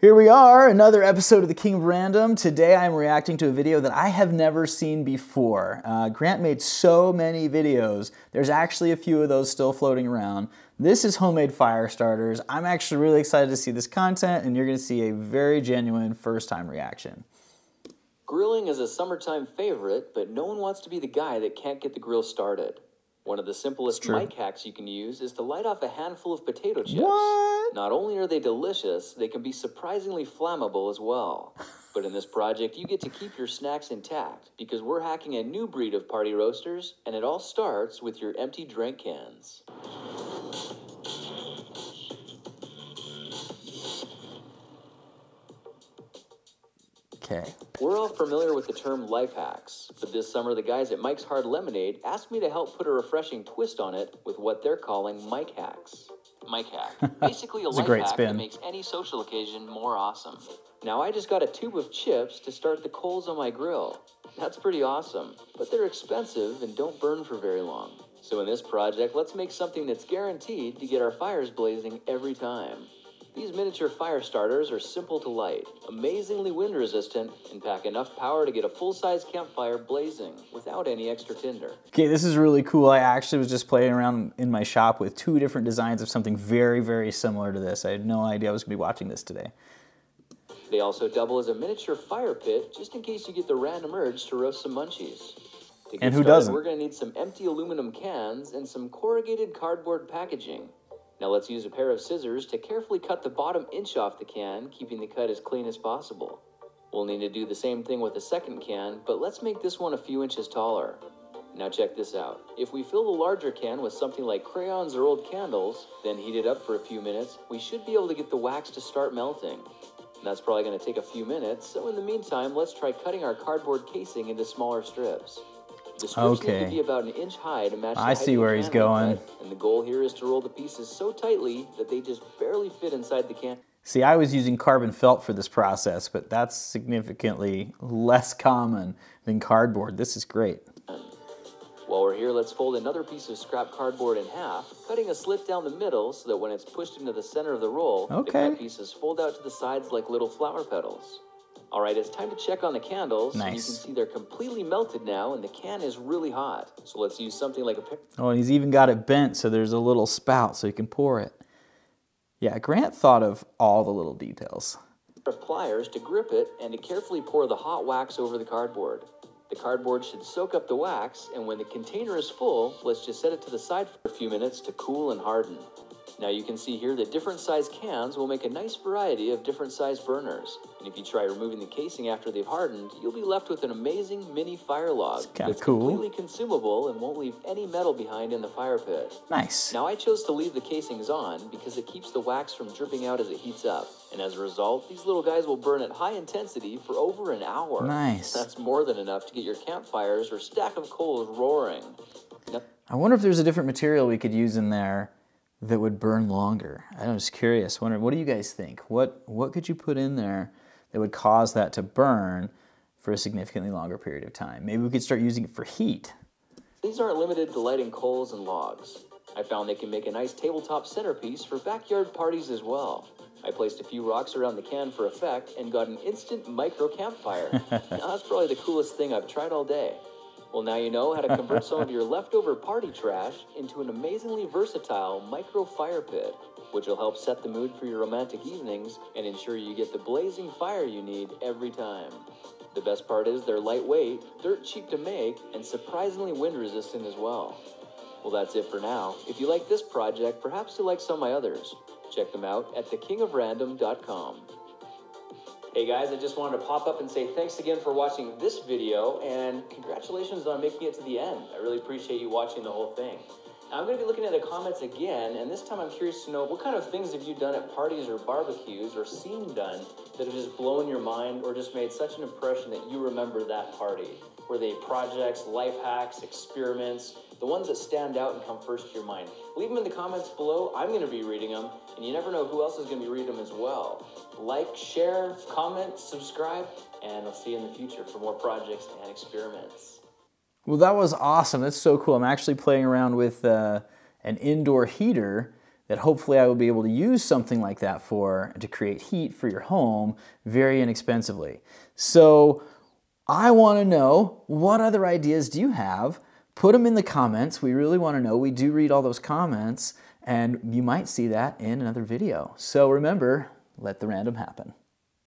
Here we are, another episode of the King of Random. Today I'm reacting to a video that I have never seen before. Grant made so many videos. There's actually a few of those still floating around. This is homemade fire starters. I'm actually really excited to see this content, and you're gonna see a very genuine first-time reaction. Grilling is a summertime favorite, but no one wants to be the guy that can't get the grill started. One of the simplest Mike hacks you can use is to light off a handful of potato chips. What? Not only are they delicious, they can be surprisingly flammable as well. But in this project, you get to keep your snacks intact because we're hacking a new breed of party roasters, and it all starts with your empty drink cans. Okay. We're all familiar with the term life hacks, but this summer the guys at Mike's Hard Lemonade asked me to help put a refreshing twist on it with what they're calling Mike Hacks. Mike Hack, basically a life hack that makes any social occasion more awesome. Now I just got a tube of chips to start the coals on my grill. That's pretty awesome, but they're expensive and don't burn for very long. So in this project, let's make something that's guaranteed to get our fires blazing every time. These miniature fire starters are simple to light, amazingly wind resistant, and pack enough power to get a full-size campfire blazing without any extra tinder. Okay, this is really cool. I actually was just playing around in my shop with two different designs of something very, very similar to this. I had no idea I was going to be watching this today. They also double as a miniature fire pit just in case you get the random urge to roast some munchies. And who doesn't? We're going to need some empty aluminum cans and some corrugated cardboard packaging. Now let's use a pair of scissors to carefully cut the bottom inch off the can, keeping the cut as clean as possible. We'll need to do the same thing with the second can, but let's make this one a few inches taller. Now check this out. If we fill the larger can with something like crayons or old candles, then heat it up for a few minutes, we should be able to get the wax to start melting. And that's probably going to take a few minutes, so in the meantime, let's try cutting our cardboard casing into smaller strips. The strips need to be about an inch high to match the height of the can. I see where he's going. And the goal here is to roll the pieces so tightly that they just barely fit inside the can. See, I was using carbon felt for this process, but that's significantly less common than cardboard. This is great. While we're here, let's fold another piece of scrap cardboard in half, cutting a slit down the middle so that when it's pushed into the center of the roll, the pieces fold out to the sides like little flower petals. All right, it's time to check on the candles. Nice. You can see they're completely melted now, and the can is really hot. So let's use something like a... Oh, and he's even got it bent, so there's a little spout so you can pour it. Yeah, Grant thought of all the little details. Pliers to grip it and to carefully pour the hot wax over the cardboard. The cardboard should soak up the wax, and when the container is full, let's just set it to the side for a few minutes to cool and harden. Now you can see here that different size cans will make a nice variety of different size burners. And if you try removing the casing after they've hardened, you'll be left with an amazing mini fire log that's completely consumable and won't leave any metal behind in the fire pit. Nice. Now I chose to leave the casings on because it keeps the wax from dripping out as it heats up. And as a result, these little guys will burn at high intensity for over an hour. Nice. That's more than enough to get your campfires or stack of coals roaring. Now I wonder if there's a different material we could use in there that would burn longer. I'm just curious, wondering, what do you guys think? What could you put in there that would cause that to burn for a significantly longer period of time? Maybe we could start using it for heat. These aren't limited to lighting coals and logs. I found they can make a nice tabletop centerpiece for backyard parties as well. I placed a few rocks around the can for effect and got an instant micro campfire. Now, that's probably the coolest thing I've tried all day. Well, now you know how to convert some of your leftover party trash into an amazingly versatile micro fire pit, which will help set the mood for your romantic evenings and ensure you get the blazing fire you need every time. The best part is they're lightweight, dirt cheap to make, and surprisingly wind resistant as well. Well, that's it for now. If you like this project, perhaps you like some of my others. Check them out at thekingofrandom.com. Hey guys, I just wanted to pop up and say thanks again for watching this video, and congratulations on making it to the end. I really appreciate you watching the whole thing. Now, I'm going to be looking at the comments again, and this time I'm curious to know what kind of things have you done at parties or barbecues or seen done that have just blown your mind or just made such an impression that you remember that party? Were they projects, life hacks, experiments? The ones that stand out and come first to your mind. Leave them in the comments below. I'm going to be reading them, and you never know who else is going to be reading them as well. Like, share, comment, subscribe, and I'll see you in the future for more projects and experiments. Well, that was awesome. That's so cool. I'm actually playing around with an indoor heater that hopefully I will be able to use something like that for to create heat for your home very inexpensively. So I want to know, what other ideas do you have? Put them in the comments. We really want to know. We do read all those comments, and you might see that in another video. So remember, let the random happen.